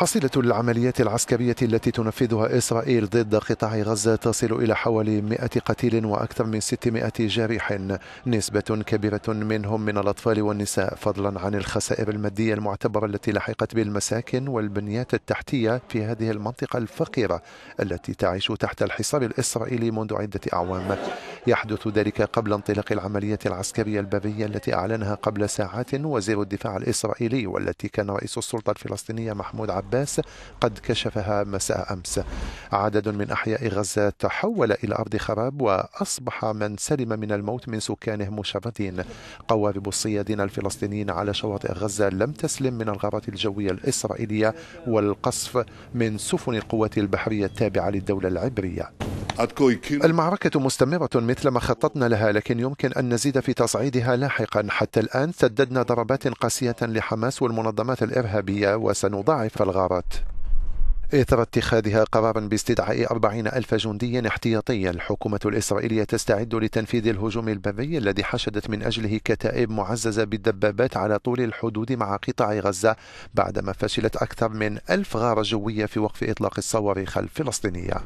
حصيلة العمليات العسكرية التي تنفذها إسرائيل ضد قطاع غزة تصل إلى حوالي 100 قتيل وأكثر من 600 جارح، نسبة كبيرة منهم من الأطفال والنساء، فضلا عن الخسائر المادية المعتبرة التي لحقت بالمساكن والبنيات التحتية في هذه المنطقة الفقيرة التي تعيش تحت الحصار الإسرائيلي منذ عدة أعوام. يحدث ذلك قبل انطلاق العملية العسكرية البرية التي أعلنها قبل ساعات وزير الدفاع الإسرائيلي، والتي كان رئيس السلطة الفلسطينية محمود عباس قد كشفها مساء أمس. عدد من أحياء غزة تحول إلى أرض خراب، وأصبح من سلم من الموت من سكانه مشردين. قوارب الصيادين الفلسطينيين على شواطئ غزة لم تسلم من الغارات الجوية الإسرائيلية والقصف من سفن القوات البحرية التابعة للدولة العبرية. المعركة مستمرة مثل ما خططنا لها، لكن يمكن أن نزيد في تصعيدها لاحقا. حتى الآن سددنا ضربات قاسية لحماس والمنظمات الإرهابية، وسنضاعف الغارات. إثر اتخاذها قرارا باستدعاء 40,000 جنديا احتياطيا، الحكومة الإسرائيلية تستعد لتنفيذ الهجوم البري الذي حشدت من أجله كتائب معززة بالدبابات على طول الحدود مع قطاع غزة، بعدما فشلت أكثر من 1000 غارة جوية في وقف إطلاق الصواريخ الفلسطينية.